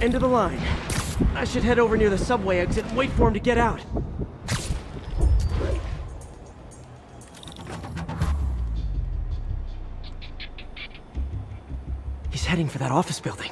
End of the line. I should head over near the subway exit and wait for him to get out. He's heading for that office building.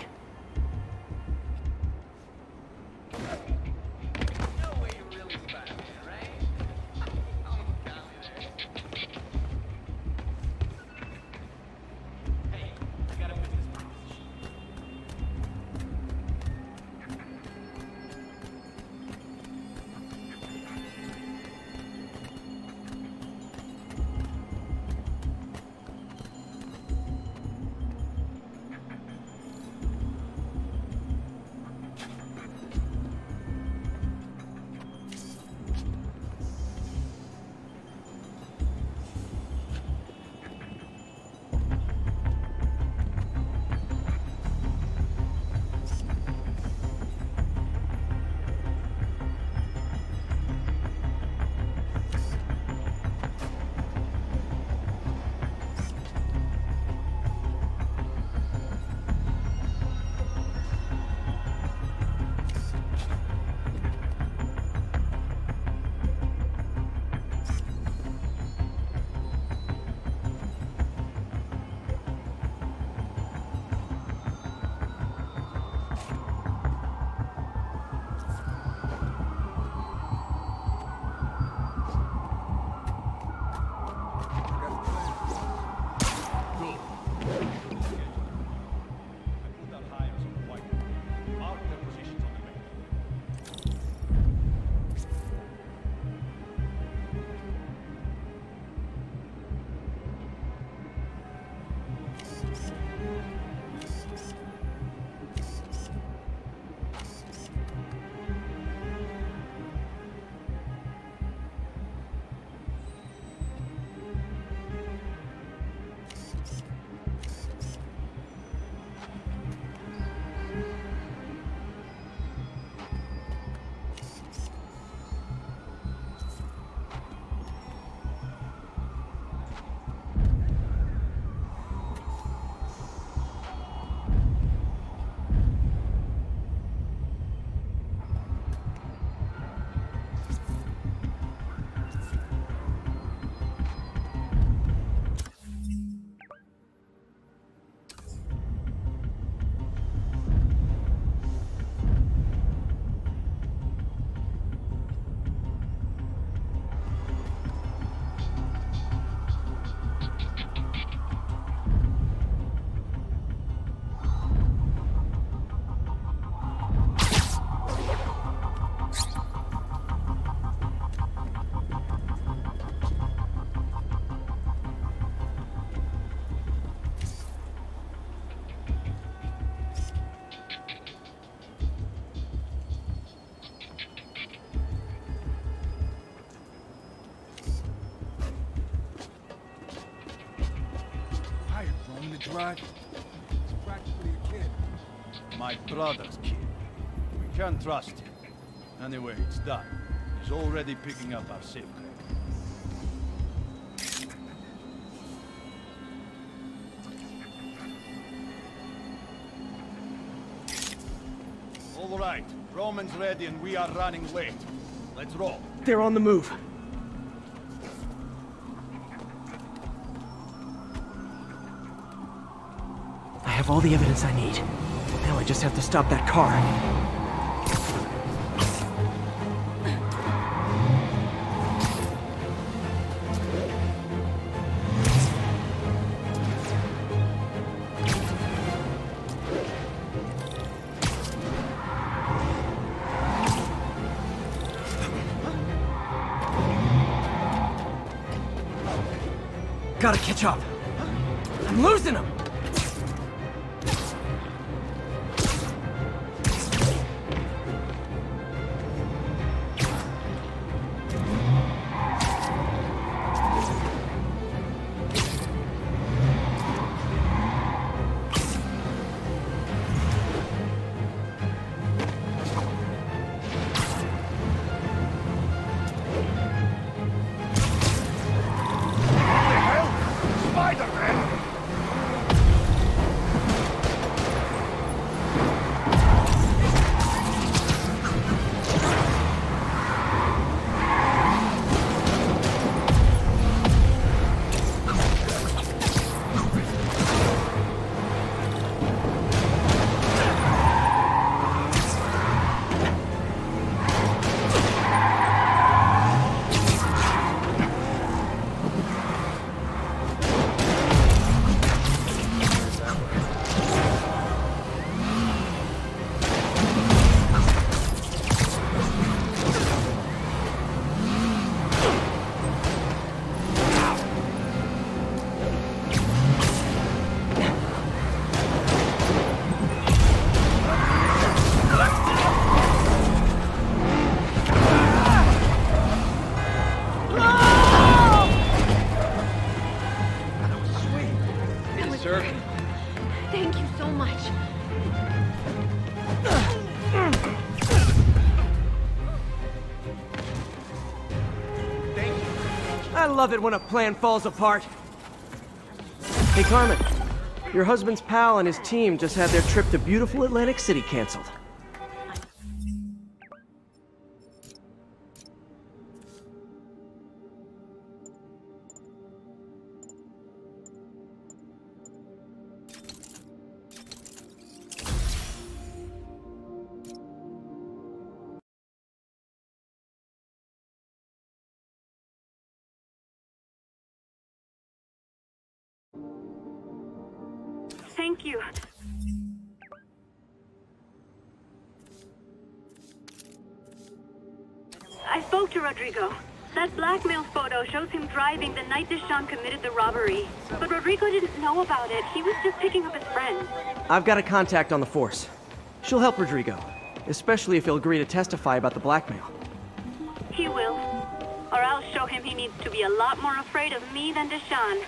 Right. He's practically a kid. My brother's kid. We can't trust him. Anyway, it's done. He's already picking up our safe crack. All right. Roman's ready and we are running late. Let's roll. They're on the move. All the evidence I need. Now I just have to stop that car. Gotta catch up. I'm losing him. Spider-Man! Thank you so much. Thank you. I love it when a plan falls apart. Hey, Carmen. Your husband's pal and his team just had their trip to beautiful Atlantic City canceled. Thank you. I spoke to Rodrigo. That blackmail photo shows him driving the night Deshaun committed the robbery. But Rodrigo didn't know about it. He was just picking up his friend. I've got a contact on the force. She'll help Rodrigo, especially if he'll agree to testify about the blackmail. He will. Or I'll show him he needs to be a lot more afraid of me than Deshaun.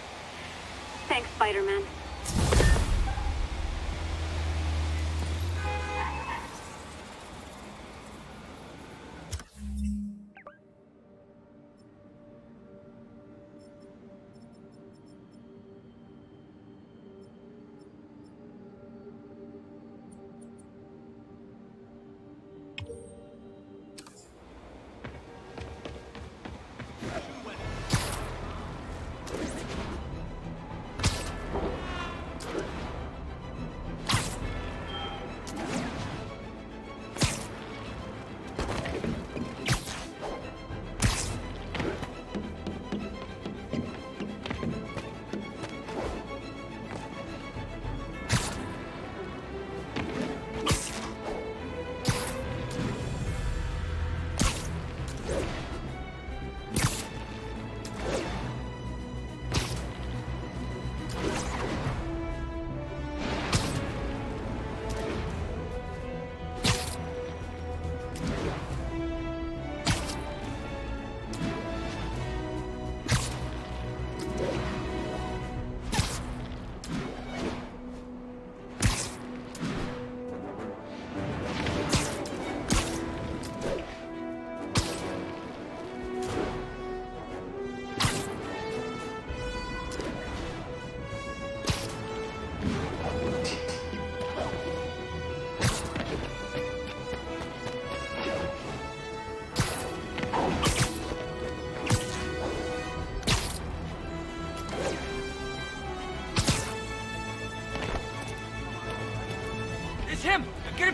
Thanks, Spider-Man.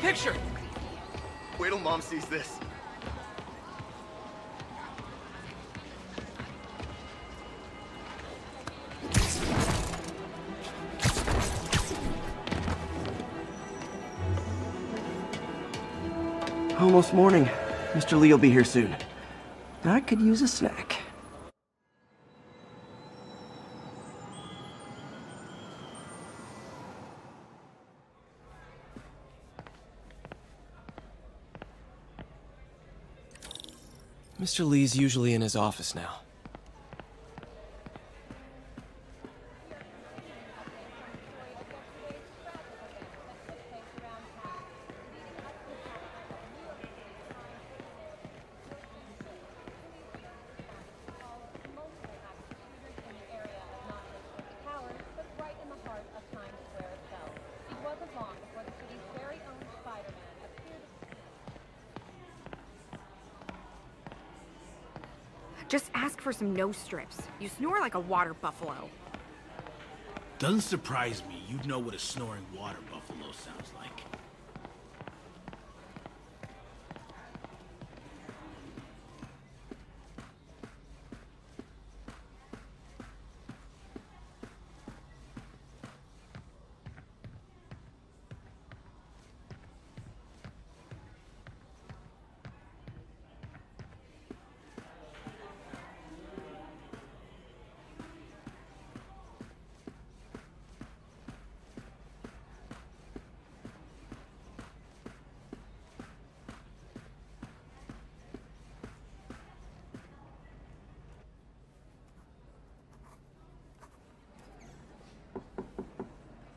Picture. Wait till Mom sees this. Almost morning. Mr. Lee will be here soon. I could use a snack. Mr. Lee's usually in his office now. Just ask for some nose strips. You snore like a water buffalo. Doesn't surprise me. You'd know what a snoring water buffalo sounds like.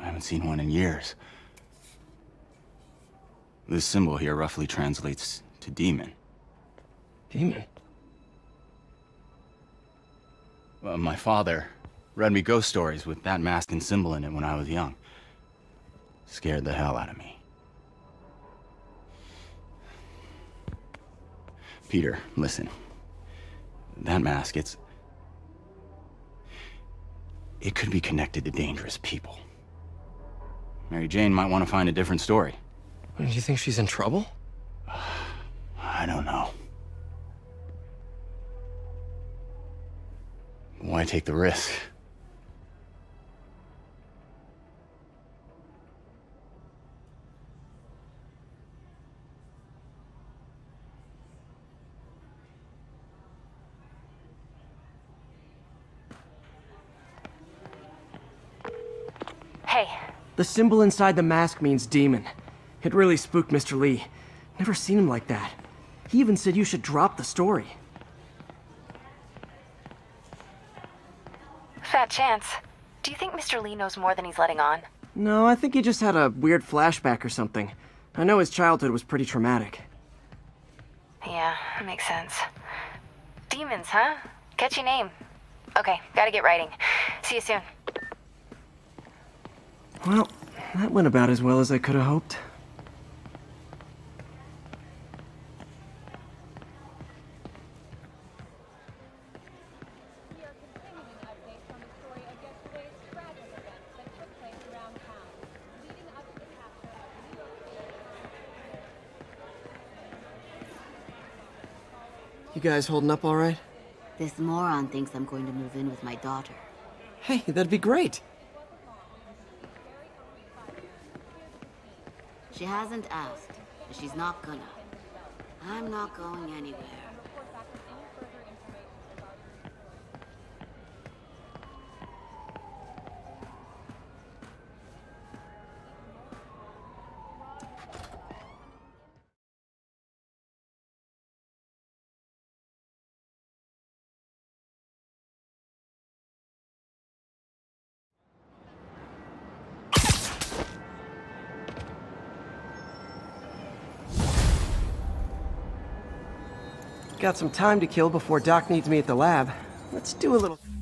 I haven't seen one in years. This symbol here roughly translates to demon. Demon? Well, my father read me ghost stories with that mask and symbol in it when I was young. Scared the hell out of me. Peter, listen. That mask, it could be connected to dangerous people. Mary Jane might want to find a different story. Do you think she's in trouble? I don't know. Why take the risk? Hey. The symbol inside the mask means demon. It really spooked Mr. Lee. Never seen him like that. He even said you should drop the story. Fat chance. Do you think Mr. Lee knows more than he's letting on? No, I think he just had a weird flashback or something. I know his childhood was pretty traumatic. Yeah, that makes sense. Demons, huh? Catchy name. Okay, gotta get writing. See you soon. Well, that went about as well as I could have hoped. You guys holding up all right? This moron thinks I'm going to move in with my daughter. Hey, that'd be great. She hasn't asked, but she's not gonna. I'm not going anywhere. Got some time to kill before Doc needs me at the lab. Let's do a little...